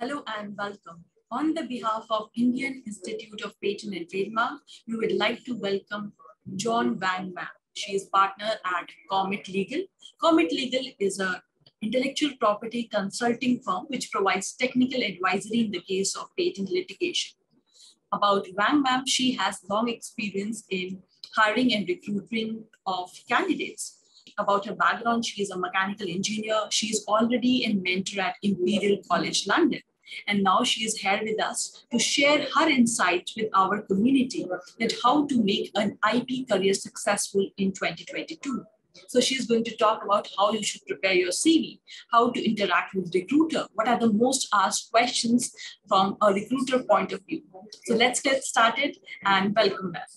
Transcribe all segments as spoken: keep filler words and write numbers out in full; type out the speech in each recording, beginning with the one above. Hello and welcome. On the behalf of Indian Institute of Patent and Trademark, we would like to welcome Zixuan Wang. She is partner at Kommit Legal. Kommit Legal is an intellectual property consulting firm which provides technical advisory in the case of patent litigation. About Wang ma'am, she has long experience in hiring and recruiting of candidates. About her background, she is a mechanical engineer. She is already a mentor at Imperial College London. And now she is here with us to share her insights with our community that how to make an I P career successful in twenty twenty-two. So she's going to talk about how you should prepare your C V, how to interact with recruiter, what are the most asked questions from a recruiter point of view. So let's get started and welcome back.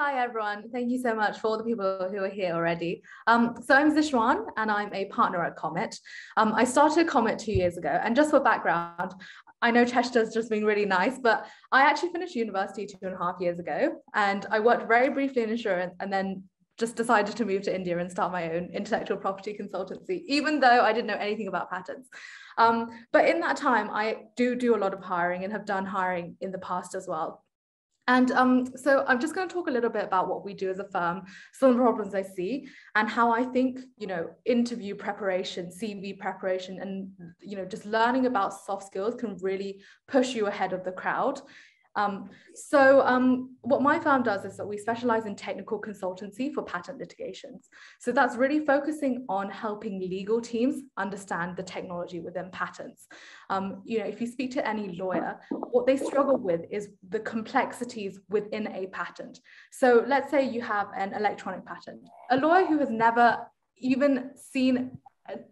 Hi everyone, thank you so much for all the people who are here already. Um, so I'm Zixuan and I'm a partner at Kommit. Um, I started Kommit two years ago, and just for background, I know Chester's just been really nice, but I actually finished university two and a half years ago and I worked very briefly in insurance and then just decided to move to India and start my own intellectual property consultancy, even though I didn't know anything about patents. Um, but in that time, I do do a lot of hiring and have done hiring in the past as well. And um, so I'm just going to talk a little bit about what we do as a firm, some problems I see, and how I think, you know, interview preparation, C V preparation, and, you know, just learning about soft skills can really push you ahead of the crowd. Um, so um, what my firm does is that we specialize in technical consultancy for patent litigations. So that's really focusing on helping legal teams understand the technology within patents. Um, you know, if you speak to any lawyer, what they struggle with is the complexities within a patent. So let's say you have an electronic patent. A lawyer who has never even seen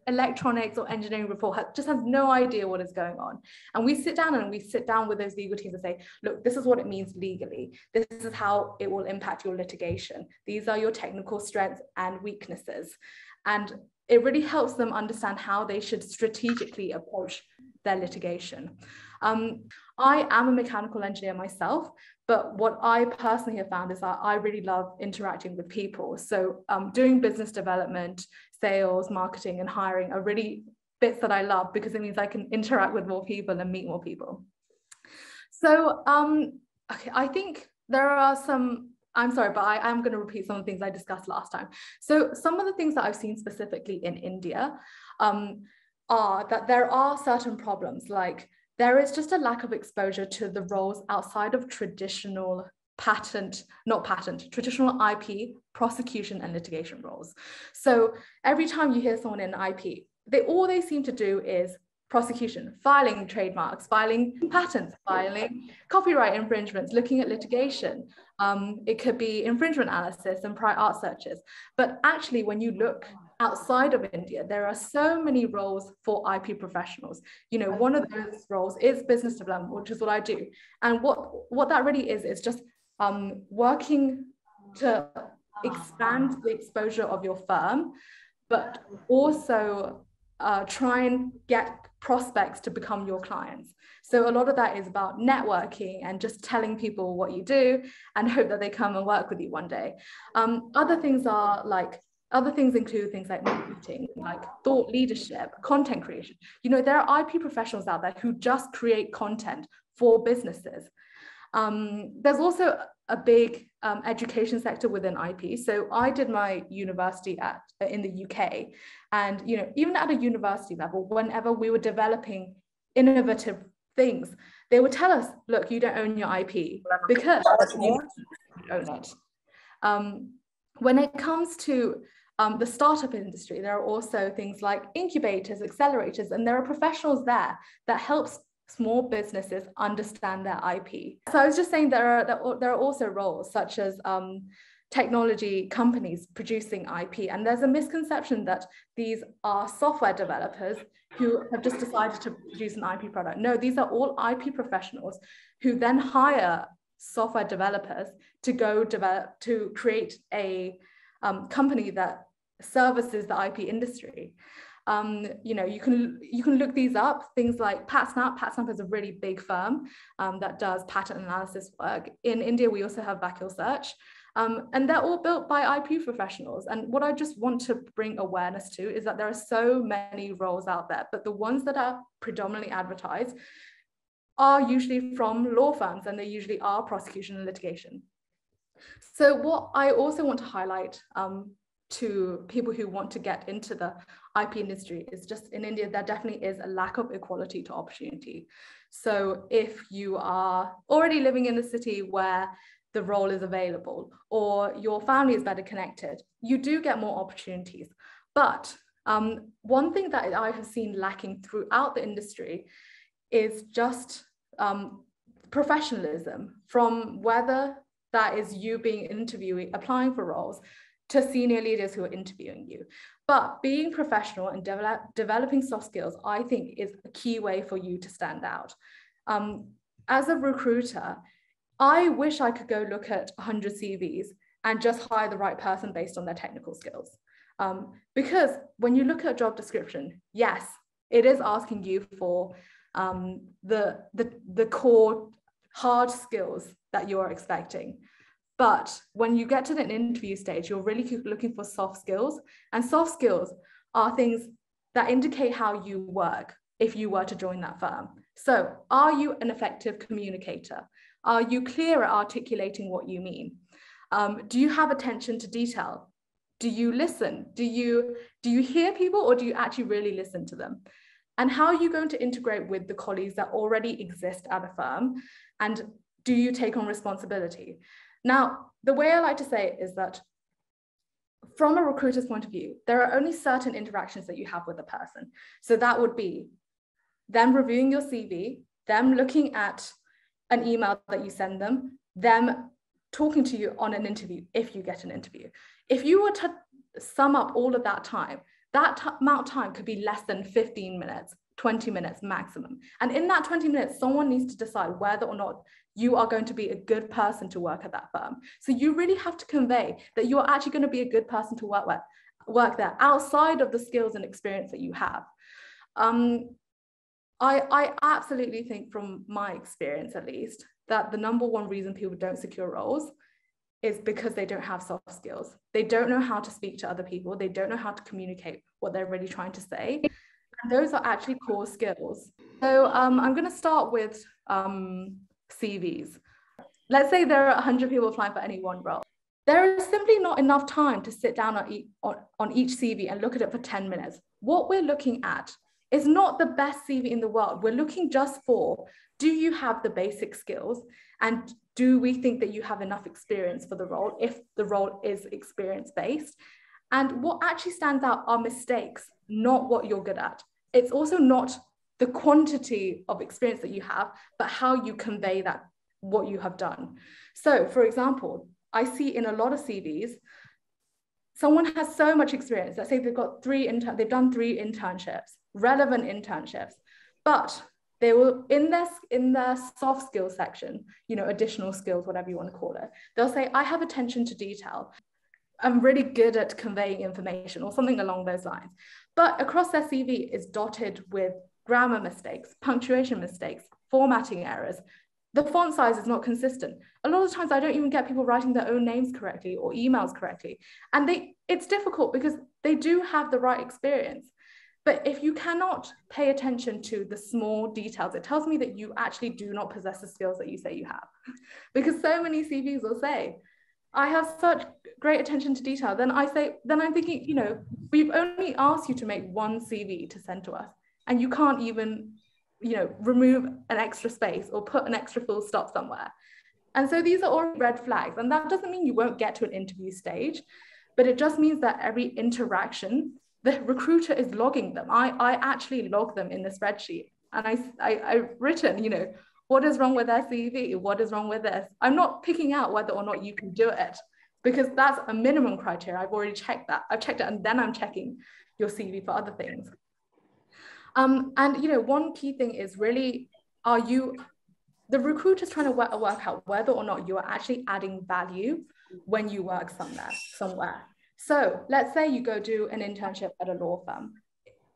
electronics or engineering report has, just has no idea what is going on. And we sit down and we sit down with those legal teams and say, look, this is what it means legally. This is how it will impact your litigation. These are your technical strengths and weaknesses. And it really helps them understand how they should strategically approach their litigation. Um, I am a mechanical engineer myself, but what I personally have found is that I really love interacting with people. So um, doing business development, sales, marketing, and hiring are really bits that I love because it means I can interact with more people and meet more people. So um, okay, I think there are some, I'm sorry, but I am going to repeat some of the things I discussed last time. So some of the things that I've seen specifically in India um, are that there are certain problems, like there is just a lack of exposure to the roles outside of traditional patent, not patent, traditional I P, prosecution and litigation roles. So every time you hear someone in I P, they all they seem to do is prosecution, filing trademarks, filing patents, filing copyright infringements, looking at litigation. Um, it could be infringement analysis and prior art searches. But actually, when you look outside of India, there are so many roles for I P professionals. You know, one of those roles is business development, which is what I do. And what, what that really is, is just um, working to expand the exposure of your firm, but also Uh, try and get prospects to become your clients. So a lot of that is about networking and just telling people what you do and hope that they come and work with you one day. Um, other things are like, other things include things like marketing, like thought leadership, content creation. You know, there are I P professionals out there who just create content for businesses. Um, there's also a big um, education sector within I P. So I did my university at in the U K, and you know, even at a university level, whenever we were developing innovative things, they would tell us, "Look, you don't own your I P because you own it." Um, when it comes to Um, the startup industry, there are also things like incubators, accelerators, and there are professionals there that helps small businesses understand their I P. So I was just saying there are, there are also roles such as um, technology companies producing I P, and there's a misconception that these are software developers who have just decided to produce an I P product. No, these are all I P professionals who then hire software developers to go develop, to create a Um, company that services the I P industry. Um, you know, you can you can look these up. Things like PatSnap. PatSnap is a really big firm um, that does patent analysis work in India. We also have VakilSearch, Um, and they're all built by I P professionals. And what I just want to bring awareness to is that there are so many roles out there, but the ones that are predominantly advertised are usually from law firms, and they usually are prosecution and litigation. So what I also want to highlight um, to people who want to get into the I P industry is just in India, there definitely is a lack of equality to opportunity. So if you are already living in a city where the role is available, or your family is better connected, you do get more opportunities. But um, one thing that I have seen lacking throughout the industry is just um, professionalism, from whether that is you being interviewing, applying for roles, to senior leaders who are interviewing you. But being professional and develop, developing soft skills, I think, is a key way for you to stand out. Um, as a recruiter, I wish I could go look at one hundred C Vs and just hire the right person based on their technical skills. Um, because when you look at a job description, yes, it is asking you for um, the, the, the core hard skills that you're expecting. But when you get to an interview stage, you're really looking for soft skills, and soft skills are things that indicate how you work if you were to join that firm. So are you an effective communicator? Are you clear at articulating what you mean? Um, do you have attention to detail? Do you listen? Do you, do you hear people, or do you actually really listen to them? And how are you going to integrate with the colleagues that already exist at a firm? And do you take on responsibility? Now, the way I like to say it is that from a recruiter's point of view, there are only certain interactions that you have with a person. So that would be them reviewing your C V, them looking at an email that you send them, them talking to you on an interview, if you get an interview. If you were to sum up all of that time, that amount of time could be less than fifteen minutes, twenty minutes maximum. And in that twenty minutes, someone needs to decide whether or not you are going to be a good person to work at that firm. So you really have to convey that you're actually going to be a good person to work with, work there, outside of the skills and experience that you have. Um, I, I absolutely think, from my experience at least, that the number one reason people don't secure roles is because they don't have soft skills. They don't know how to speak to other people. They don't know how to communicate what they're really trying to say. And those are actually core skills. So um, I'm going to start with um, C Vs. Let's say there are one hundred people applying for any one role. There is simply not enough time to sit down on each, on, on each C V and look at it for ten minutes. What we're looking at is not the best C V in the world. We're looking just for, do you have the basic skills, and do we think that you have enough experience for the role, if the role is experience-based? And what actually stands out are mistakes, not what you're good at. It's also not the quantity of experience that you have, but how you convey that, what you have done. So for example, I see in a lot of C Vs, someone has so much experience. Let's say they've got three, intern they've done three internships, relevant internships, but they will, in their, in their soft skills section, you know, additional skills, whatever you want to call it, they'll say, I have attention to detail. I'm really good at conveying information, or something along those lines. But across their C V is dotted with grammar mistakes, punctuation mistakes, formatting errors. The font size is not consistent. A lot of times I don't even get people writing their own names correctly or emails correctly. And they, it's difficult because they do have the right experience. But if you cannot pay attention to the small details, it tells me that you actually do not possess the skills that you say you have. Because so many C Vs will say, I have such great attention to detail. Then I say, then I'm thinking, you know, we've only asked you to make one C V to send to us, and you can't even, you know, remove an extra space or put an extra full stop somewhere. And so these are all red flags. And that doesn't mean you won't get to an interview stage, but it just means that every interaction, the recruiter is logging them. I, I actually log them in the spreadsheet. And I, I, I've written, you know, what is wrong with their C V? What is wrong with this? I'm not picking out whether or not you can do it, because that's a minimum criteria. I've already checked that. I've checked it, and then I'm checking your C V for other things. Um, and, you know, one key thing is really, are you, the recruiter's trying to work, work out whether or not you are actually adding value when you work somewhere, somewhere. So let's say you go do an internship at a law firm.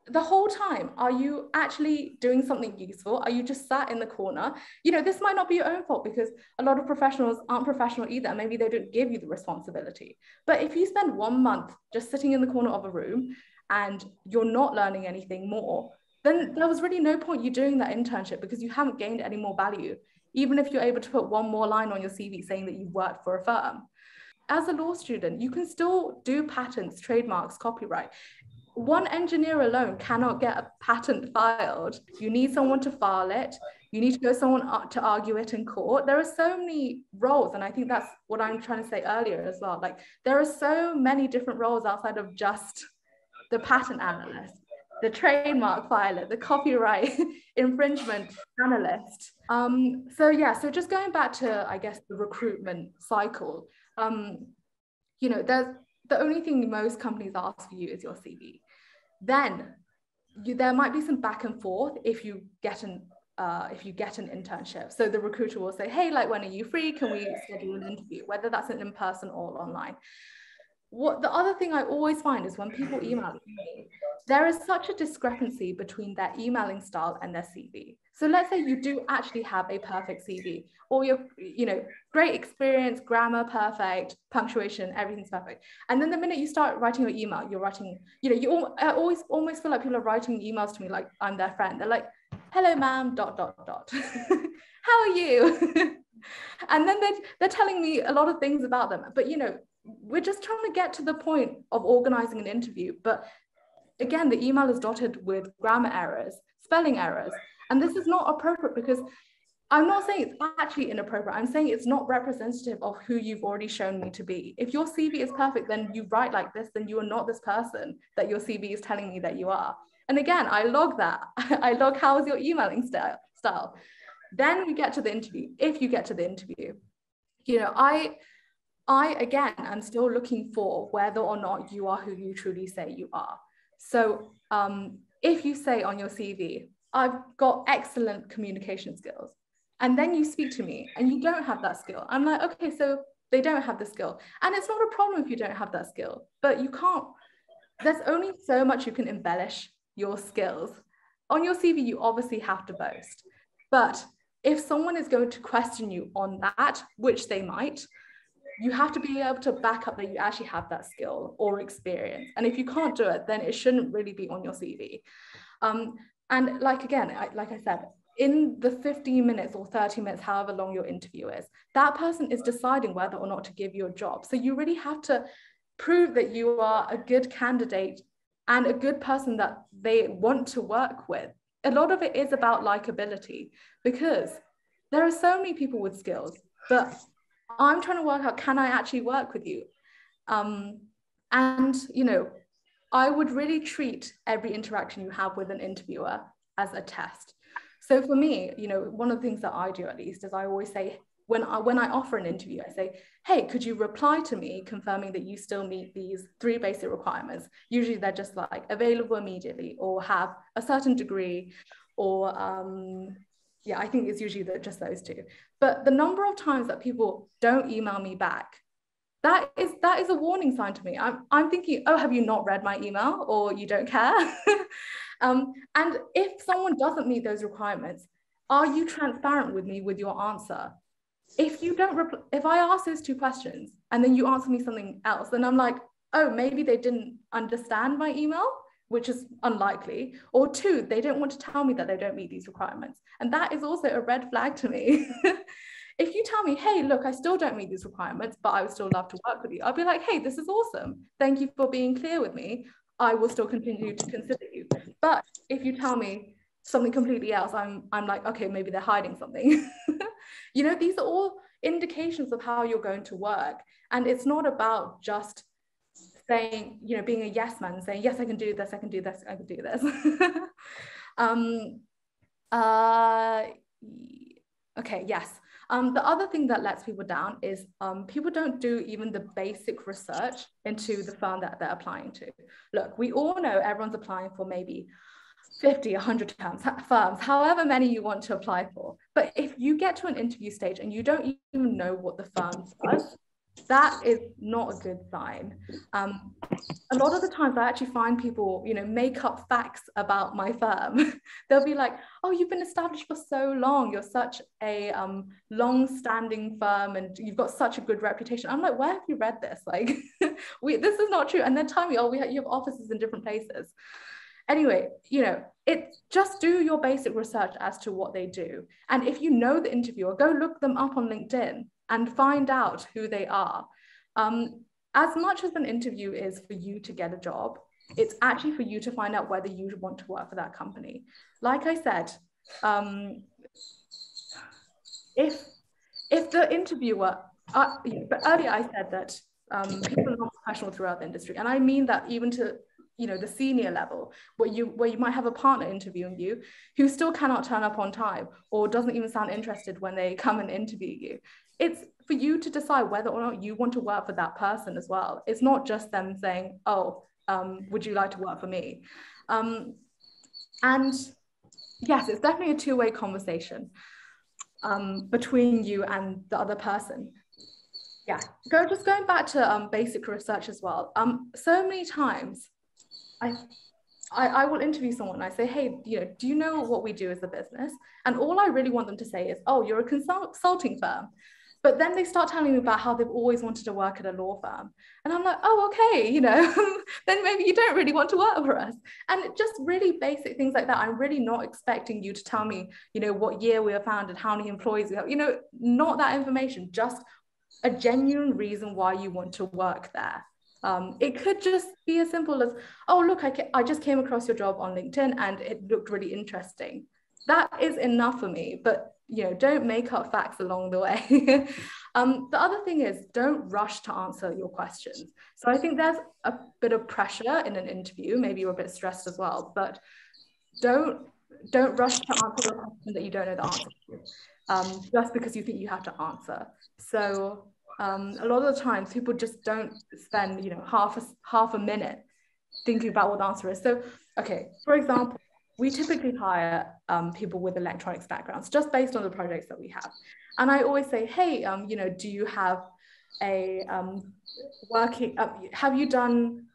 the whole time, are you actually doing something useful? Are you just sat in the corner? You know, this might not be your own fault because a lot of professionals aren't professional either. And maybe they don't give you the responsibility. But if you spend one month just sitting in the corner of a room and you're not learning anything more, then there was really no point you doing that internship because you haven't gained any more value, even if you're able to put one more line on your C V saying that you've worked for a firm. As a law student, you can still do patents, trademarks, copyright. One engineer alone cannot get a patent filed. You need someone to file it. You need to go someone to argue it in court. There are so many roles. And I think that's what I'm trying to say earlier as well. Like there are so many different roles outside of just the patent analyst, the trademark filer, the copyright infringement analyst. Um, so yeah, so just going back to, I guess, the recruitment cycle, um, you know, there's, the only thing most companies ask for you is your C V. Then you, there might be some back and forth if you get an uh, if you get an internship. So the recruiter will say, hey, like, when are you free? Can we schedule an interview? Whether that's an in-person or online. What the other thing I always find is when people email me, there is such a discrepancy between their emailing style and their C V. So let's say you do actually have a perfect C V, or your, you know, great experience, grammar perfect, punctuation, everything's perfect. And then the minute you start writing your email, you're writing, you know, you all, I always almost feel like people are writing emails to me like I'm their friend. They're like, hello, ma'am, dot, dot, dot. How are you? And then they're, they're telling me a lot of things about them, but you know, we're just trying to get to the point of organizing an interview. But again, the email is dotted with grammar errors, spelling errors. And this is not appropriate because I'm not saying it's actually inappropriate. I'm saying it's not representative of who you've already shown me to be. If your C V is perfect, then you write like this, then you are not this person that your C V is telling me that you are. And again, I log that. I log how is your emailing style. Then we get to the interview. If you get to the interview, you know, I... I, again, am still looking for whether or not you are who you truly say you are. So um, if you say on your C V, I've got excellent communication skills, and then you speak to me and you don't have that skill, I'm like, okay, so they don't have the skill. And it's not a problem if you don't have that skill, but you can't, there's only so much you can embellish your skills. On your C V, you obviously have to boast. But if someone is going to question you on that, which they might, you have to be able to back up that you actually have that skill or experience. And if you can't do it, then it shouldn't really be on your C V. Um, and like, again, I, like I said, in the fifteen minutes or thirty minutes, however long your interview is, that person is deciding whether or not to give you a job. So you really have to prove that you are a good candidate and a good person that they want to work with. A lot of it is about likability because there are so many people with skills, but I'm trying to work out, can I actually work with you? Um, and, you know, I would really treat every interaction you have with an interviewer as a test. So for me, you know, one of the things that I do at least is I always say, when I, when I offer an interview, I say, hey, could you reply to me confirming that you still meet these three basic requirements? Usually they're just like available immediately or have a certain degree or, um, yeah, I think it's usually the, just those two. But the number of times that people don't email me back, that is that is a warning sign to me. I'm, I'm thinking, oh, have you not read my email or you don't care? um, and if someone doesn't meet those requirements, are you transparent with me with your answer? If you don't, repl- if I ask those two questions and then you answer me something else, then I'm like, oh, maybe they didn't understand my email, which is unlikely, or two, they don't want to tell me that they don't meet these requirements. And that is also a red flag to me. If you tell me, hey, look, I still don't meet these requirements, but I would still love to work with you, I'll be like, hey, this is awesome. Thank you for being clear with me. I will still continue to consider you. But if you tell me something completely else, I'm, I'm like, okay, maybe they're hiding something. You know, these are all indications of how you're going to work. And it's not about just saying, you know, being a yes man, saying, yes, I can do this, I can do this, I can do this. um, uh, okay, yes. Um, the other thing that lets people down is um, people don't do even the basic research into the firm that they're applying to. Look, we all know everyone's applying for maybe fifty, a hundred terms, firms, however many you want to apply for. But if you get to an interview stage and you don't even know what the firm does, that is not a good sign. Um, a lot of the times I actually find people, you know, make up facts about my firm. They'll be like, oh, you've been established for so long. You're such a um, long-standing firm and you've got such a good reputation. I'm like, where have you read this? Like, we, this is not true. And then tell me, oh, we have, you have offices in different places. Anyway, you know, it, just do your basic research as to what they do. And if you know the interviewer, go look them up on LinkedIn and find out who they are. Um, as much as an interview is for you to get a job, it's actually for you to find out whether you want to work for that company. Like I said, um, if, if the interviewer, uh, but earlier I said that um, people are not professional throughout the industry. And I mean that even to, you know, the senior level, where you, where you might have a partner interviewing you who still cannot turn up on time or doesn't even sound interested when they come and interview you. It's for you to decide whether or not you want to work for that person as well. It's not just them saying, oh, um, would you like to work for me? Um, and yes, it's definitely a two-way conversation um, between you and the other person. Yeah, Go, just going back to um, basic research as well. Um, so many times, I, I, I will interview someone and I say, hey, you know, do you know what we do as a business? And all I really want them to say is, oh, you're a consult consulting firm. But then they start telling me about how they've always wanted to work at a law firm. And I'm like, oh, okay, you know, then maybe you don't really want to work for us. And just really basic things like that. I'm really not expecting you to tell me, you know, what year we were founded, how many employees we have, you know, not that information, just a genuine reason why you want to work there. Um, it could just be as simple as, oh, look, I, I just came across your job on LinkedIn and it looked really interesting. That is enough for me, but, you know, don't make up facts along the way. um, the other thing is, don't rush to answer your questions. So I think there's a bit of pressure in an interview. Maybe you're a bit stressed as well, but don't, don't rush to answer a question that you don't know the answer to, um, just because you think you have to answer. So Um, a lot of the times people just don't spend, you know, half a, half a minute thinking about what the answer is. So, okay, for example, we typically hire um, people with electronics backgrounds just based on the projects that we have. And I always say, hey, um, you know, do you have a um, working, uh, have you done,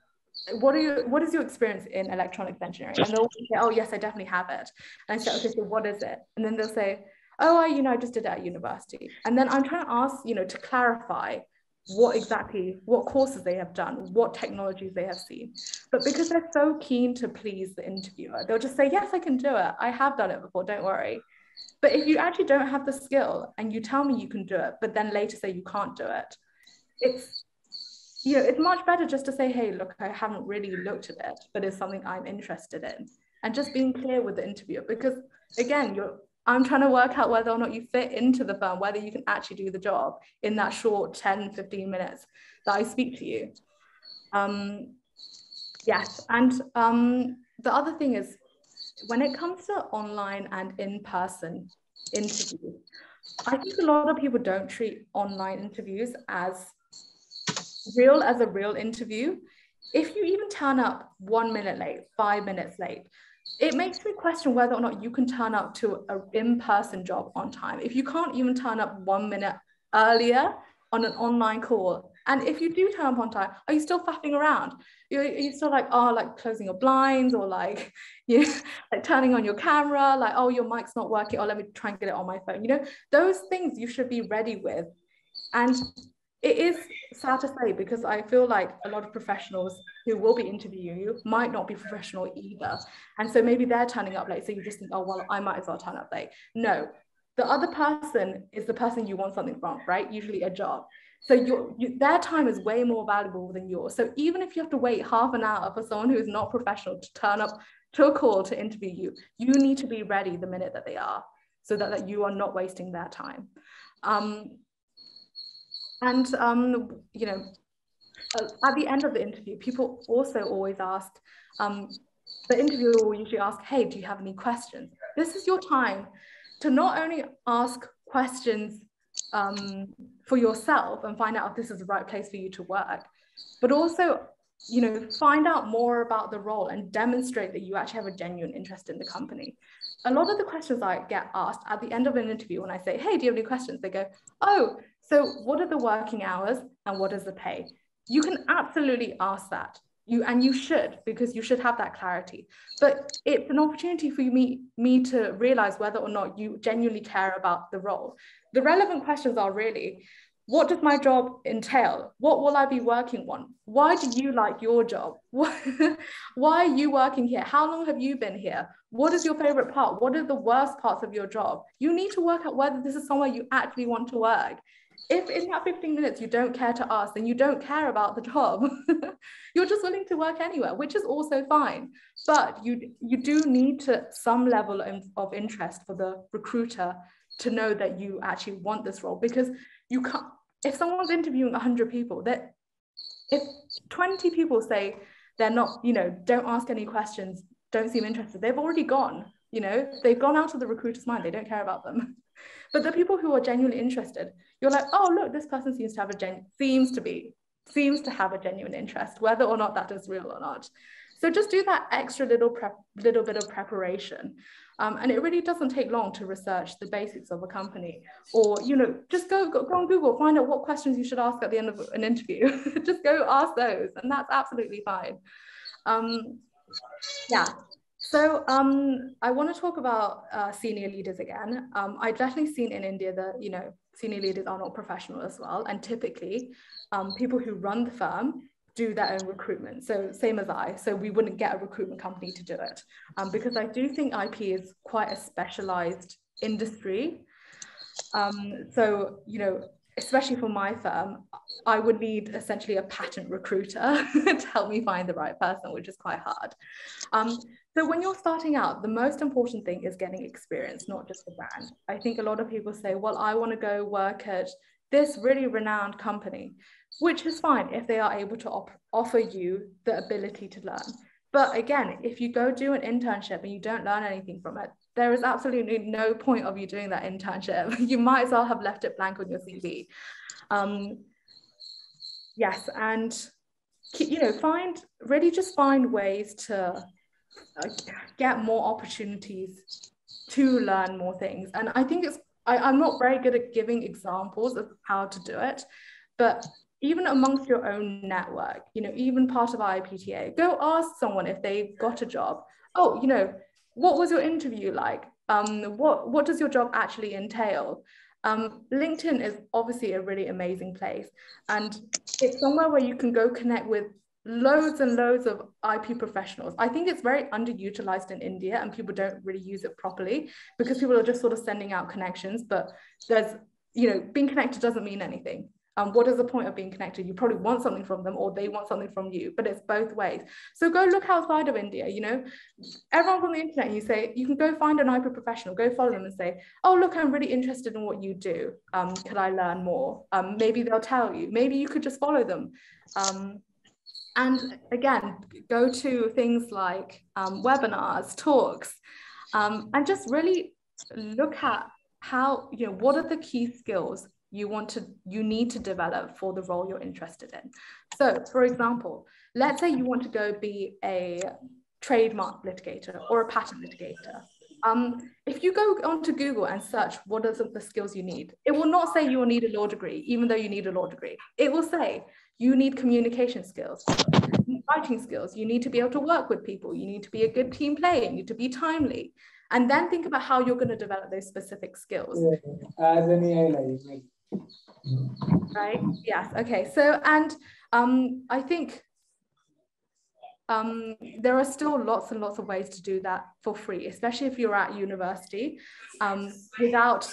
what are you, what is your experience in electronics engineering? And they'll say, oh, yes, I definitely have it. And I say, okay, so what is it? And then they'll say, oh, I, you know, I just did it at university. And then I'm trying to ask, you know, to clarify what exactly, what courses they have done, what technologies they have seen. But because they're so keen to please the interviewer, they'll just say, yes, I can do it. I have done it before, don't worry. But if you actually don't have the skill and you tell me you can do it, but then later say you can't do it, it's, you know, it's much better just to say, hey, look, I haven't really looked at it, but it's something I'm interested in. And just being clear with the interviewer, because again, you're, I'm trying to work out whether or not you fit into the firm, whether you can actually do the job in that short ten, fifteen minutes that I speak to you. Um, yes, and um, the other thing is, when it comes to online and in-person interviews, I think a lot of people don't treat online interviews as real as a real interview. If you even turn up one minute late, five minutes late, it makes me question whether or not you can turn up to an in-person job on time. If you can't even turn up one minute earlier on an online call, and if you do turn up on time, are you still faffing around? Are you still like, oh, like closing your blinds, or like, you know, like turning on your camera, like, oh, your mic's not working, or let me try and get it on my phone. You know, those things you should be ready with. And it is sad to say, because I feel like a lot of professionals who will be interviewing you might not be professional either. And so maybe they're turning up late. So you just think, oh, well, I might as well turn up late. No, the other person is the person you want something from, right? Usually a job. So your, you, their time is way more valuable than yours. So even if you have to wait half an hour for someone who is not professional to turn up to a call to interview you, you need to be ready the minute that they are, so that, that you are not wasting their time. Um, And, um, you know, at the end of the interview, people also always ask, um, the interviewer will usually ask, hey, do you have any questions? This is your time to not only ask questions um, for yourself and find out if this is the right place for you to work, but also, you know, find out more about the role and demonstrate that you actually have a genuine interest in the company. a lot of the questions I get asked at the end of an interview when I say, hey, do you have any questions? They go, oh, so what are the working hours and what is the pay? You can absolutely ask that. You, and you should, because you should have that clarity. But it's an opportunity for me, me to realize whether or not you genuinely care about the role. The relevant questions are really, what does my job entail? What will I be working on? Why do you like your job? Why are you working here? How long have you been here? What is your favorite part? What are the worst parts of your job? You need to work out whether this is somewhere you actually want to work. If in that fifteen minutes you don't care to ask, then you don't care about the job. You're just willing to work anywhere, which is also fine. But you, you do need to some level of interest for the recruiter to know that you actually want this role, because you can't, if someone's interviewing a hundred people, that if twenty people say they're not, you know, don't ask any questions, don't seem interested, they've already gone, you know, they've gone out of the recruiter's mind, they don't care about them. But the people who are genuinely interested, you're like, oh, look, this person seems to have a gen seems to be, seems to have a genuine interest, whether or not that is real or not. So just do that extra little prep, little bit of preparation. Um, and it really doesn't take long to research the basics of a company, or, you know, just go, go, go on Google, find out what questions you should ask at the end of an interview. Just go ask those, and that's absolutely fine. Um, yeah. So um, I want to talk about uh, senior leaders again. Um, I've definitely seen in India that, you know, senior leaders are not professional as well. And typically um, people who run the firm do their own recruitment. So same as I, so we wouldn't get a recruitment company to do it, um, because I do think I P is quite a specialized industry. Um, so, you know, especially for my firm, I would need essentially a patent recruiter to help me find the right person, which is quite hard. Um, so when you're starting out, the most important thing is getting experience, not just the brand. I think a lot of people say, well, I want to go work at this really renowned company, which is fine if they are able to offer you the ability to learn. But again, if you go do an internship and you don't learn anything from it, there is absolutely no point of you doing that internship. You might as well have left it blank on your C V. Um, yes, and you know, find really just find ways to uh, get more opportunities to learn more things. And I think it's I, I'm not very good at giving examples of how to do it, but even amongst your own network, you know, even part of I I P T A, go ask someone if they've got a job. Oh, you know, what was your interview like? Um, what, what does your job actually entail? Um, LinkedIn is obviously a really amazing place. And it's somewhere where you can go connect with loads and loads of I P professionals. I think it's very underutilized in India and people don't really use it properly because people are just sort of sending out connections, but there's, you know, being connected doesn't mean anything. Um, what is the point of being connected? You probably want something from them or they want something from you, but it's both ways. So go look outside of India, you know, everyone's on the internet and you say, you can go find an I P professional, go follow them and say, oh, look, I'm really interested in what you do. Um, could I learn more? Um, maybe they'll tell you, maybe you could just follow them. Um, and again, go to things like um, webinars, talks, um, and just really look at how, you know, what are the key skills you want to, you need to develop for the role you're interested in. So for example, let's say you want to go be a trademark litigator or a patent litigator. Um, if you go onto Google and search what are the skills you need, it will not say you will need a law degree, even though you need a law degree. It will say you need communication skills, writing skills, you need to be able to work with people, you need to be a good team player, you need to be timely. And then think about how you're going to develop those specific skills. Yeah. As an A I library. Right. Yes. Okay. So, and um, I think um, there are still lots and lots of ways to do that for free, especially if you're at university, um, without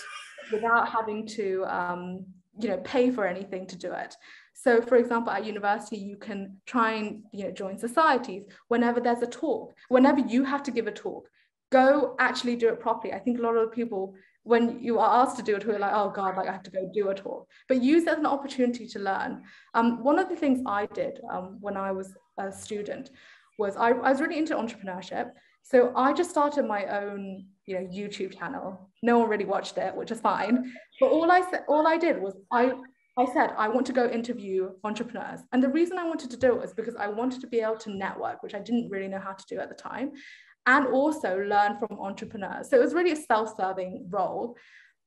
without having to um, you know, pay for anything to do it. So, for example, at university, you can try and you know join societies. Whenever there's a talk, whenever you have to give a talk, go actually do it properly. I think a lot of people, when you are asked to do it, we're like, oh God, like I have to go do a talk. But use it as an opportunity to learn. Um, one of the things I did um, when I was a student was I, I was really into entrepreneurship. So I just started my own you know, YouTube channel. No one really watched it, which is fine. But all I, all I did was I, I said, I want to go interview entrepreneurs. And the reason I wanted to do it was because I wanted to be able to network, which I didn't really know how to do at the time. and also learn from entrepreneurs. So it was really a self-serving role,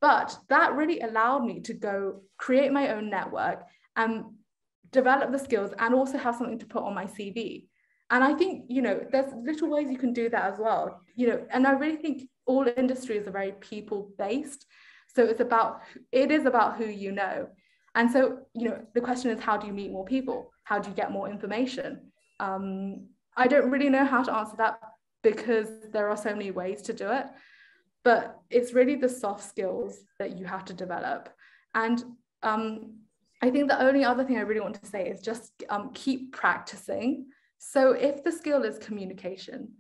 but that really allowed me to go create my own network and develop the skills and also have something to put on my C V. And I think, you know, there's little ways you can do that as well, you know, and I really think all industries are very people-based. So it's about, it is about who you know. And so, you know, the question is, how do you meet more people? How do you get more information? Um, I don't really know how to answer that because there are so many ways to do it, but it's really the soft skills that you have to develop. And um, I think the only other thing I really want to say is just um, keep practicing. So if the skill is communication,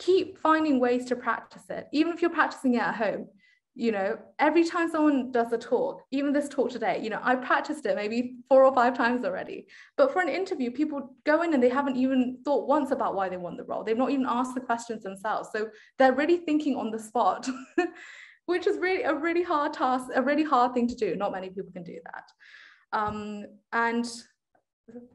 keep finding ways to practice it. Even if you're practicing it at home, you know, every time someone does a talk, even this talk today, you know, I practiced it maybe four or five times already. But for an interview, people go in and they haven't even thought once about why they want the role. They've not even asked the questions themselves. So they're really thinking on the spot, which is really a really hard task, a really hard thing to do. Not many people can do that. Um, and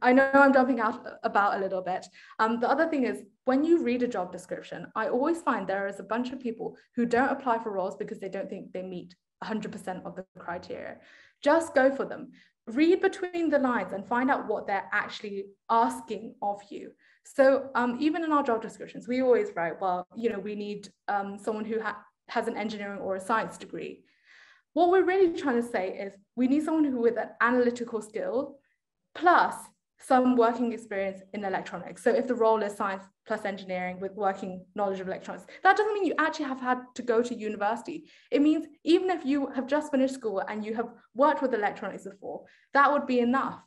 I know I'm jumping out about a little bit. Um, the other thing is, when you read a job description, I always find there is a bunch of people who don't apply for roles because they don't think they meet one hundred percent of the criteria. Just go for them. Read between the lines and find out what they're actually asking of you. So um, even in our job descriptions, we always write, well, you know, we need um, someone who ha has an engineering or a science degree. What we're really trying to say is we need someone who with an analytical skill plus some working experience in electronics. So if the role is science plus engineering with working knowledge of electronics, that doesn't mean you actually have had to go to university. It means even if you have just finished school and you have worked with electronics before, that would be enough.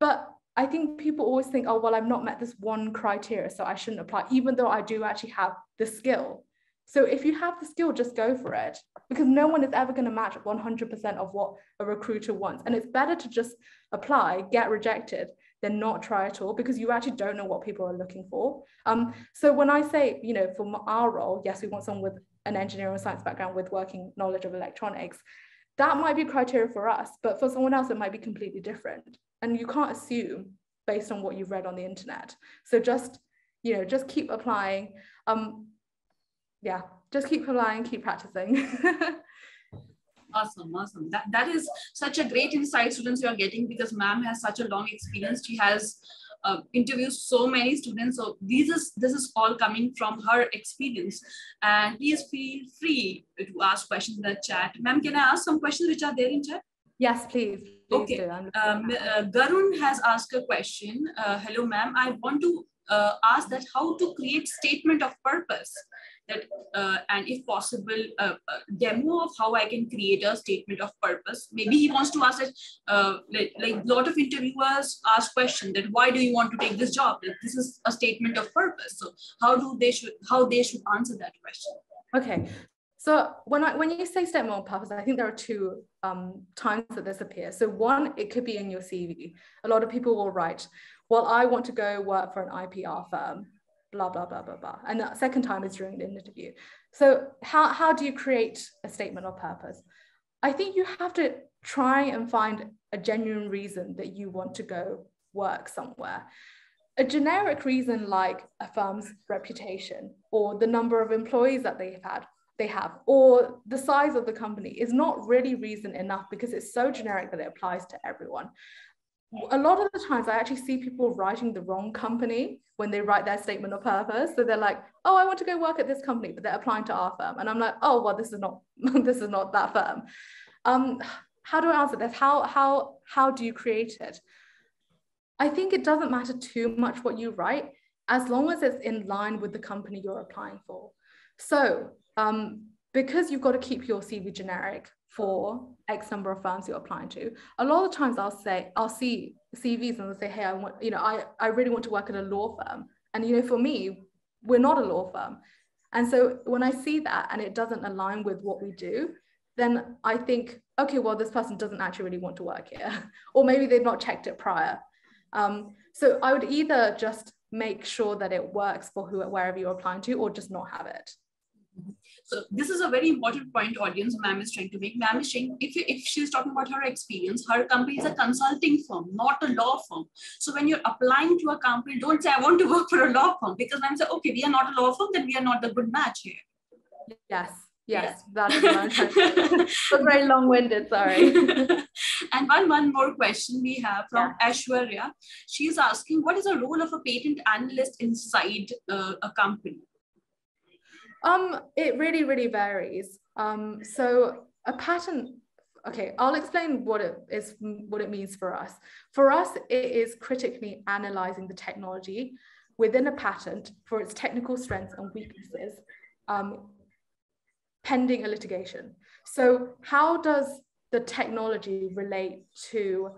But I think people always think, oh, well, I've not met this one criteria, so I shouldn't apply, even though I do actually have the skill. So if you have the skill, just go for it, because no one is ever going to match one hundred percent of what a recruiter wants. And it's better to just apply, get rejected, than not try at all, because you actually don't know what people are looking for. Um, so when I say, you know, for our role, yes, we want someone with an engineering science background with working knowledge of electronics. That might be criteria for us, but for someone else, it might be completely different. And you can't assume based on what you've read on the internet. So just, you know, just keep applying. Um, Yeah, just keep applying, keep practicing. Awesome, awesome. That, that is such a great insight students you are getting, because ma'am has such a long experience. She has uh, interviewed so many students. So this is, this is all coming from her experience. And please feel free to ask questions in the chat. Ma'am, can I ask some questions which are there in chat? Yes, please. please okay. Do. Um, uh, Garun has asked a question. Uh, hello, ma'am. I want to uh, ask that how to create statement of purpose. That, uh, and if possible, uh, a demo of how I can create a statement of purpose. Maybe he wants to ask that, uh, like a like lot of interviewers ask questions that, why do you want to take this job? Like, this is a statement of purpose. So how do they should how they should answer that question? Okay, so when I when you say statement of purpose, I think there are two um, times that this appears. So one, it could be in your C V. A lot of people will write, well, I want to go work for an I P R firm, blah, blah, blah, blah, blah. And the second time is during an interview. So how, how do you create a statement of purpose? I think you have to try and find a genuine reason that you want to go work somewhere. A generic reason like a firm's reputation or the number of employees that they've had, they have, or the size of the company is not really reason enough, because it's so generic that it applies to everyone. A lot of the times I actually see people writing the wrong company when they write their statement of purpose. So they're like, oh, I want to go work at this company, but they're applying to our firm. And I'm like, oh, well, this is not, this is not that firm. Um, how do I answer this? How, how, how do you create it? I think it doesn't matter too much what you write, as long as it's in line with the company you're applying for. So um, because you've got to keep your C V generic for X number of firms you're applying to, a lot of times I'll say, I'll see C Vs and they'll say, hey, I want, you know, I, I really want to work at a law firm. And, you know, for me, we're not a law firm. And so when I see that and it doesn't align with what we do, then I think, okay, well, this person doesn't actually really want to work here, or maybe they've not checked it prior. Um, so I would either just make sure that it works for who, wherever you're applying to, or just not have it. So this is a very important point audience ma'am is trying to make. Ma'am is saying, if, you, if she's talking about her experience, her company is a consulting firm, not a law firm. So when you're applying to a company, don't say, I want to work for a law firm, because ma'am say, okay, we are not a law firm, then we are not the good match here. Yes. Yes, yeah. That's very long-winded, sorry. And one, one more question we have from yeah. Aishwarya. She's asking, what is the role of a patent analyst inside uh, a company? Um, it really, really varies. Um, so a patent, okay, I'll explain what it is, what it means for us. For us, it is critically analyzing the technology within a patent for its technical strengths and weaknesses, Um, pending a litigation. So how does the technology relate to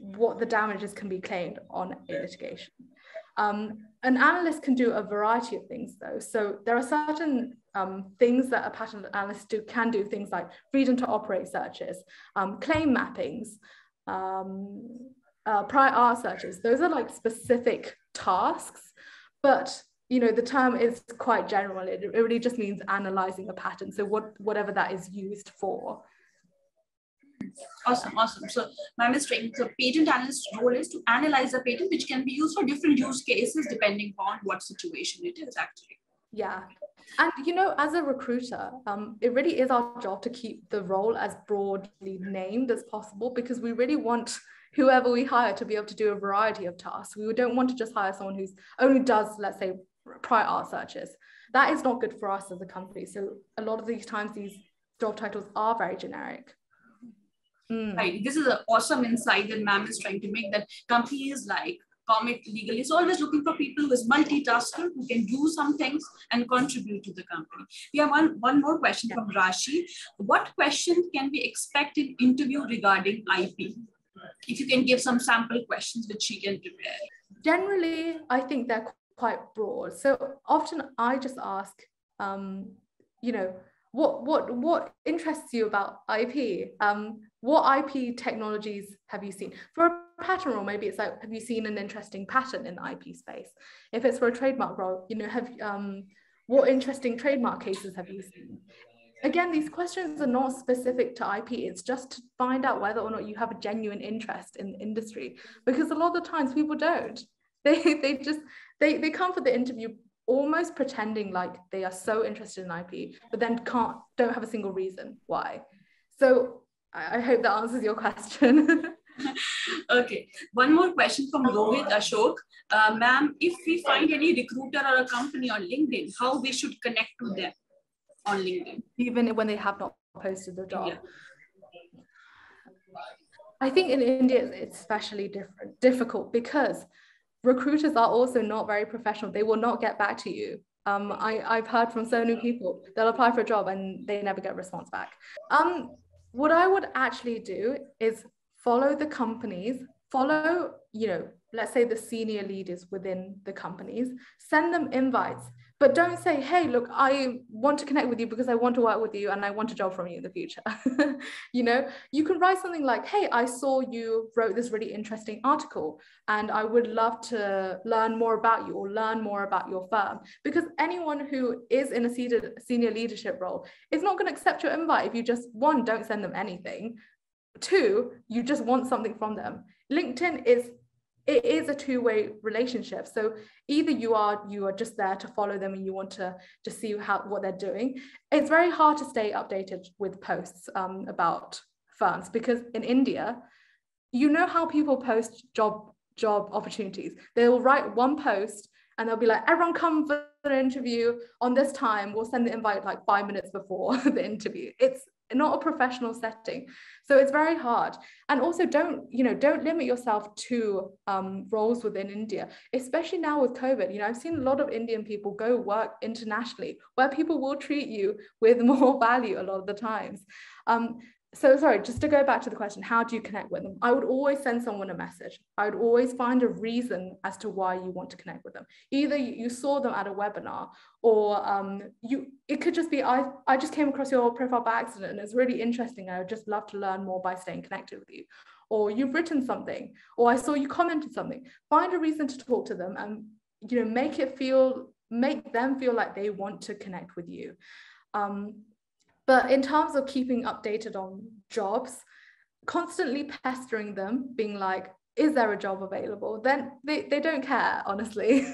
what the damages can be claimed on a litigation? Um, an analyst can do a variety of things though. So there are certain um, things that a patent analyst do, can do, things like freedom to operate searches, um, claim mappings, um, uh, prior art searches. Those are like specific tasks, but you know, the term is quite general. It, it really just means analyzing a patent. So what, whatever that is used for. Awesome, awesome. So ma'am is saying the patent analyst's role is to analyze a patent, which can be used for different use cases, depending on what situation it is actually. Yeah. And, you know, as a recruiter, um, it really is our job to keep the role as broadly named as possible, because we really want whoever we hire to be able to do a variety of tasks. We don't want to just hire someone who's only does, let's say, prior art searches. That is not good for us as a company. So a lot of these times, these job titles are very generic. Mm. Right. This is an awesome insight that ma'am is trying to make, that companies like Kommit Legal is always looking for people who is multitasker, who can do some things and contribute to the company. We have one, one more question yeah. from Rashi. What questions can we expect in interview regarding I P? If you can give some sample questions which she can prepare. Generally, I think they're quite broad. So often I just ask, um, you know, what what what interests you about I P? Um, what I P technologies have you seen? For a patent role, maybe it's like, have you seen an interesting patent in the I P space? If it's for a trademark role, you know, have um, what interesting trademark cases have you seen? Again, these questions are not specific to I P. It's just to find out whether or not you have a genuine interest in the industry, because a lot of the times people don't. They, they just, they, they come for the interview almost pretending like they are so interested in I P, but then can't, don't have a single reason why. So I, I hope that answers your question. Okay, one more question from Rohit Ashok. Uh, Ma'am, if we find any recruiter or a company on LinkedIn, how we should connect to them? On LinkedIn, even when they have not posted the job. Yeah. I think in India it's especially different, difficult, because recruiters are also not very professional. They will not get back to you. Um, I, I've heard from so many people, they'll apply for a job and they never get a response back. Um, what I would actually do is follow the companies, follow, you know, let's say the senior leaders within the companies, send them invites. But don't say, hey, look, I want to connect with you because I want to work with you and I want a job from you in the future. You know, you can write something like, hey, I saw you wrote this really interesting article and I would love to learn more about you or learn more about your firm. Because anyone who is in a senior leadership role is not going to accept your invite if you just, one, don't send them anything. Two, you just want something from them. LinkedIn is It is a two-way relationship. So either you are you are just there to follow them and you want to just see how what they're doing. It's very hard to stay updated with posts um, about firms, because in India, you know how people post job job opportunities. They will write one post and they'll be like, everyone come for an interview on this time. We'll send the invite like five minutes before the interview. It's not a professional setting. So it's very hard. And also don't, you know, don't limit yourself to um, roles within India, especially now with COVID. You know, I've seen a lot of Indian people go work internationally where people will treat you with more value a lot of the times. Um, so sorry, just to go back to the question, how do you connect with them? I would always send someone a message. I would always find a reason as to why you want to connect with them. Either you saw them at a webinar, or um, you, it could just be, I, I just came across your profile by accident and it's really interesting. I would just love to learn more by staying connected with you. Or you've written something, or I saw you commented something. Find a reason to talk to them and, you know, make it feel, make them feel like they want to connect with you. Um, but in terms of keeping updated on jobs, constantly pestering them, being like, is there a job available? Then they, they don't care, honestly.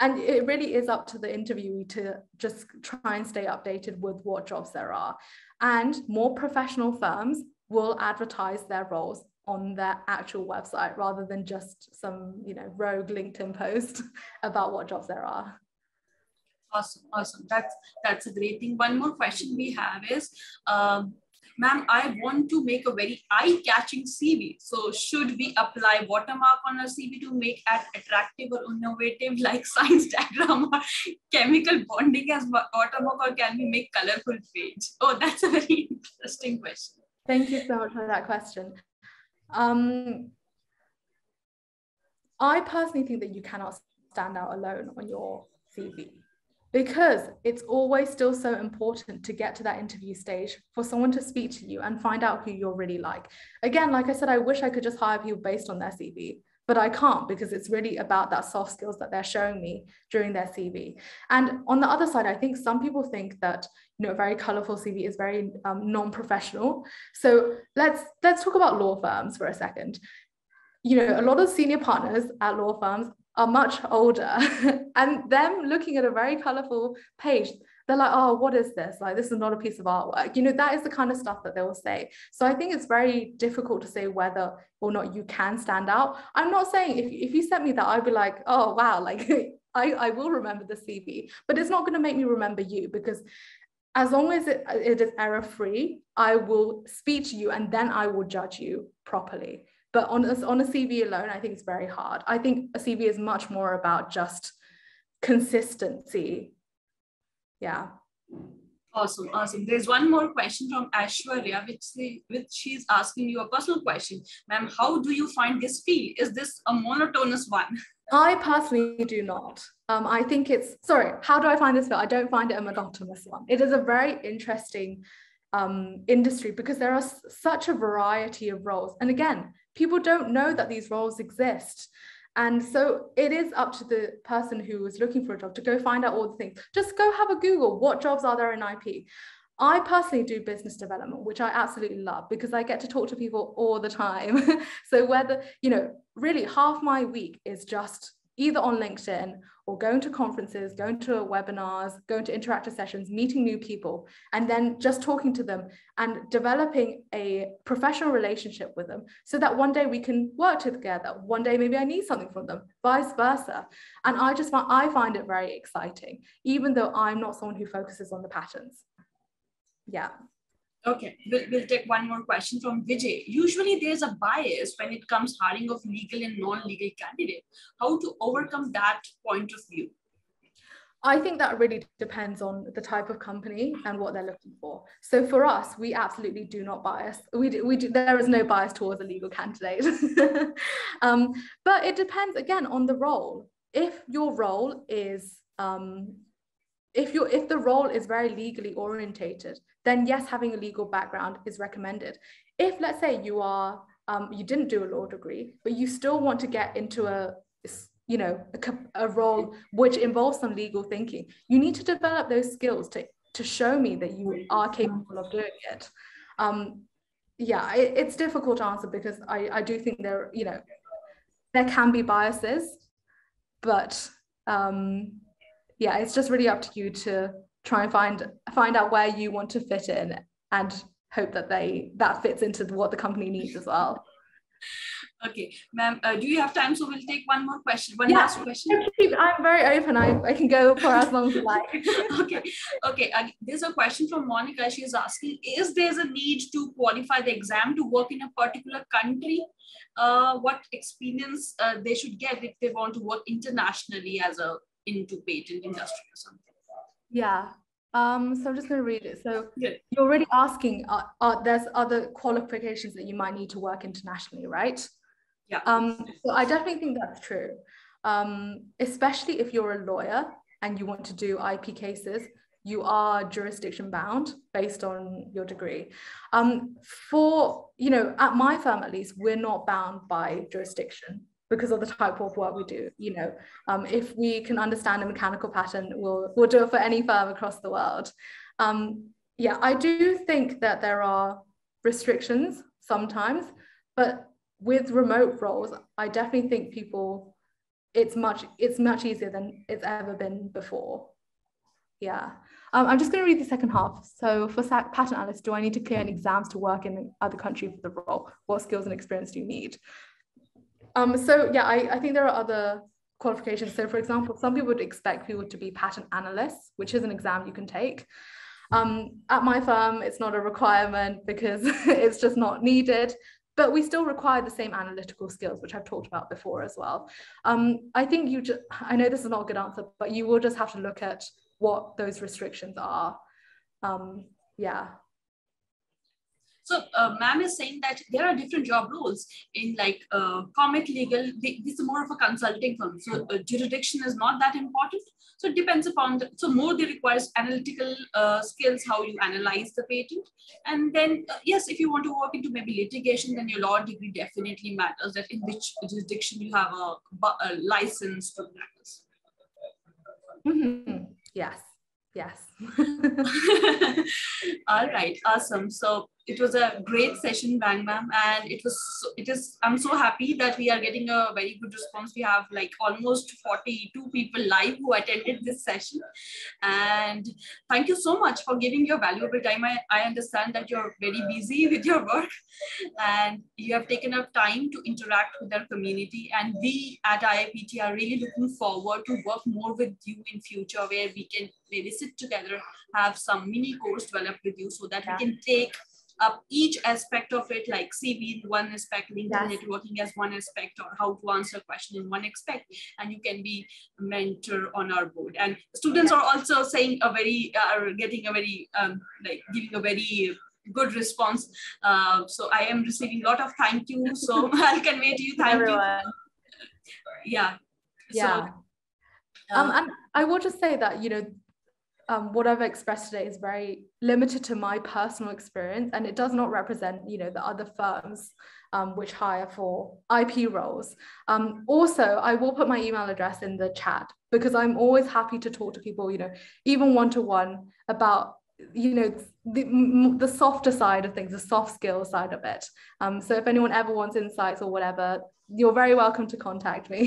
And it really is up to the interviewee to just try and stay updated with what jobs there are. And more professional firms will advertise their roles on their actual website rather than just some, you know, rogue LinkedIn post about what jobs there are. Awesome, awesome. That's, that's a great thing. One more question we have is, um, ma'am, I want to make a very eye-catching C V. So should we apply watermark on our C V to make it attractive or innovative, like science diagram or chemical bonding as watermark, or can we make colorful page? Oh, that's a very interesting question. Thank you so much for that question. Um, I personally think that you cannot stand out alone on your C V, because it's always still so important to get to that interview stage for someone to speak to you and find out who you're really like. Again, like I said, I wish I could just hire people based on their C V, but I can't, because it's really about that soft skills that they're showing me during their C V. And on the other side, I think some people think that, you know, a very colorful C V is very um, non-professional. So let's, let's talk about law firms for a second. You know, a lot of senior partners at law firms are much older, and them looking at a very colorful page, they're like, oh, what is this? Like, this is not a piece of artwork. You know, that is the kind of stuff that they will say. So I think it's very difficult to say whether or not you can stand out. I'm not saying if, if you sent me that, I'd be like, oh, wow, like I, I will remember the C V, but it's not going to make me remember you, because as long as it, it is error-free, I will speak to you and then I will judge you properly. But on a, on a C V alone, I think it's very hard. I think a C V is much more about just consistency. Yeah. Awesome, awesome. There's one more question from Ashwarya, which, she, which she's asking you a personal question. Ma'am, how do you find this field? Is this a monotonous one? I personally do not. Um, I think it's, sorry, how do I find this field? I don't find it a monotonous one. It is a very interesting um, industry, because there are such a variety of roles. And again, people don't know that these roles exist. And so it is up to the person who is looking for a job to go find out all the things. Just go have a Google, what jobs are there in I P? I personally do business development, which I absolutely love, because I get to talk to people all the time. So whether, you know, really half my week is just either on LinkedIn or going to conferences, going to webinars, going to interactive sessions, meeting new people, and then just talking to them and developing a professional relationship with them, so that one day we can work together. One day, maybe I need something from them, vice versa. And I just find, I find it very exciting, even though I'm not someone who focuses on the patents. Yeah. Okay, we'll, we'll take one more question from Vijay. Usually there's a bias when it comes hiring of legal and non-legal candidates. How to overcome that point of view? I think that really depends on the type of company and what they're looking for. So for us, we absolutely do not bias. We do, we do, there is no bias towards a legal candidate. um, but it depends, again, on the role. If your role is... Um, If, you're, if the role is very legally orientated, then yes, having a legal background is recommended. If, let's say, you are um, you didn't do a law degree, but you still want to get into a, you know, a, a role which involves some legal thinking, you need to develop those skills to, to show me that you are capable of doing it. Um, yeah, it, it's difficult to answer, because I, I do think there, you know, there can be biases, but... Um, Yeah, it's just really up to you to try and find find out where you want to fit in, and hope that they that fits into what the company needs as well. Okay, ma'am, uh, do you have time? So we'll take one more question, one yeah. last question. I'm very open. I, I can go for as long as I like. Okay, okay. Uh, there's a question from Monica. She's asking, is there a need to qualify the exam to work in a particular country? Uh, what experience uh, they should get if they want to work internationally as a into patent industry or something? Yeah, um, so I'm just going to read it. So yeah. You're already asking, uh, uh, there's other qualifications that you might need to work internationally, right? Yeah. Um, so I definitely think that's true, um, especially if you're a lawyer and you want to do I P cases, you are jurisdiction bound based on your degree. Um, for, you know, at my firm, at least, we're not bound by jurisdiction, because of the type of work we do. You know, um, if we can understand a mechanical pattern, we'll, we'll do it for any firm across the world. Um, yeah, I do think that there are restrictions sometimes, but with remote roles, I definitely think people, it's much, it's much easier than it's ever been before. Yeah, um, I'm just going to read the second half. So for patent analysts, do I need to clear any exams to work in another country for the role? What skills and experience do you need? Um, so yeah, I, I think there are other qualifications. So for example, some people would expect people to be patent analysts, which is an exam you can take. Um, at my firm, it's not a requirement because it's just not needed, but we still require the same analytical skills, which I've talked about before as well. Um, I think you just, I know this is not a good answer, but you will just have to look at what those restrictions are. Um, yeah. So uh, ma'am is saying that there are different job roles in like uh, Kommit Legal. They, this is more of a consulting firm. So uh, jurisdiction is not that important. So it depends upon, the, so more they requires analytical uh, skills, how you analyze the patent. And then, uh, yes, if you want to work into maybe litigation, then your law degree definitely matters, that in which jurisdiction you have a, a license for practice. Mm-hmm. Yes. Yes. All right. Awesome. So it was a great session, Wang ma'am, and it was, so, it is, I'm so happy that we are getting a very good response. We have like almost forty-two people live who attended this session. And thank you so much for giving your valuable time. I, I understand that you're very busy with your work and you have taken up time to interact with our community. And we at I I P T are really looking forward to work more with you in future, where we can maybe sit together, have some mini course developed with you so that yeah. we can take up each aspect of it, like C V in one aspect, LinkedIn yes. networking as one aspect, or how to answer a question in one aspect, and you can be a mentor on our board. And students yes. are also saying a very, are uh, getting a very, um, like giving a very good response. Uh, so I am receiving a lot of thank you. So I'll convey to you thank Everyone. you. Yeah. Yeah. So, um, um, and I will just say that, you know, Um, what I've expressed today is very limited to my personal experience, and it does not represent, you know, the other firms um, which hire for I P roles. Um, also, I will put my email address in the chat, because I'm always happy to talk to people, you know, even one-to-one about, you know, the, the softer side of things, the soft skill side of it. Um, so if anyone ever wants insights or whatever, you're very welcome to contact me.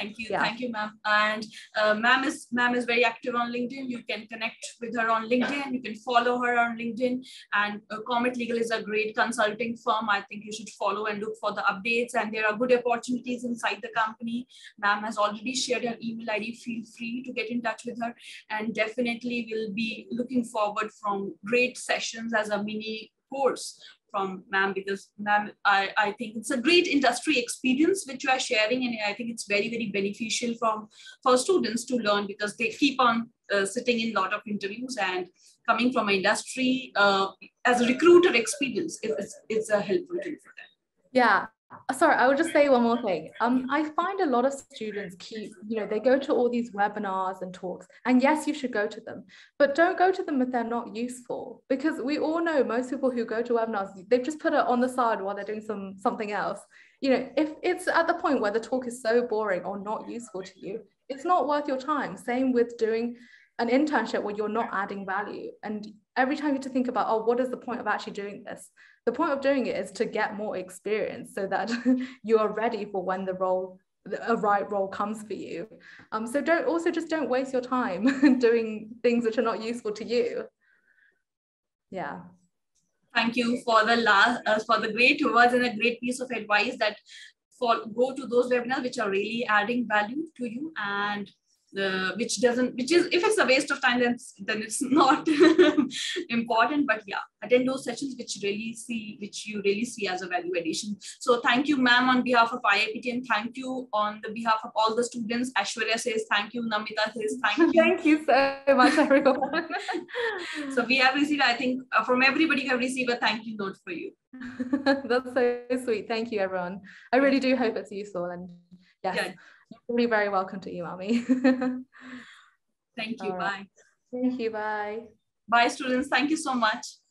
Thank you. Yeah. Thank you, ma'am. And uh, ma'am is, ma'am is very active on LinkedIn. You can connect with her on LinkedIn. You can follow her on LinkedIn. And uh, Kommit Legal is a great consulting firm. I think you should follow and look for the updates. And there are good opportunities inside the company. Ma'am has already shared her email I D. Feel free to get in touch with her. And definitely we'll be looking forward from great sessions as a mini course from ma'am, because ma'am, I, I think it's a great industry experience which you are sharing, and I think it's very, very beneficial for, for students to learn, because they keep on uh, sitting in a lot of interviews, and coming from an industry uh, as a recruiter experience, it, it's, it's a helpful thing for them. Yeah. Sorry, I would just say one more thing. Um, I find a lot of students keep, you know, they go to all these webinars and talks, and yes, you should go to them, but don't go to them if they're not useful, because we all know most people who go to webinars, they've just put it on the side while they're doing some something else. You know, if it's at the point where the talk is so boring or not useful to you, it's not worth your time. Same with doing an internship where you're not adding value. And every time you have to think about, oh, what is the point of actually doing this? The point of doing it is to get more experience so that you are ready for when the role, a right role comes for you. Um, so don't also just don't waste your time doing things which are not useful to you. Yeah. Thank you for the last, uh, for the great words and a great piece of advice, that for, go to those webinars which are really adding value to you, and Uh, which doesn't, which is, if it's a waste of time, then, then it's not important. But yeah, attend those sessions which really see, which you really see as a value addition. So thank you, ma'am, on behalf of I I P T, and thank you on the behalf of all the students. Ashwarya says thank you, Namita says thank you. Thank you so much, everyone. So we have received, I think, uh, from everybody, we have received a thank you note for you. That's so sweet. Thank you, everyone. I really do hope it's useful, and yes. Yeah. You're really very welcome to email me. Thank you. Right. Bye. Thank you. Bye. Bye, students. Thank you so much.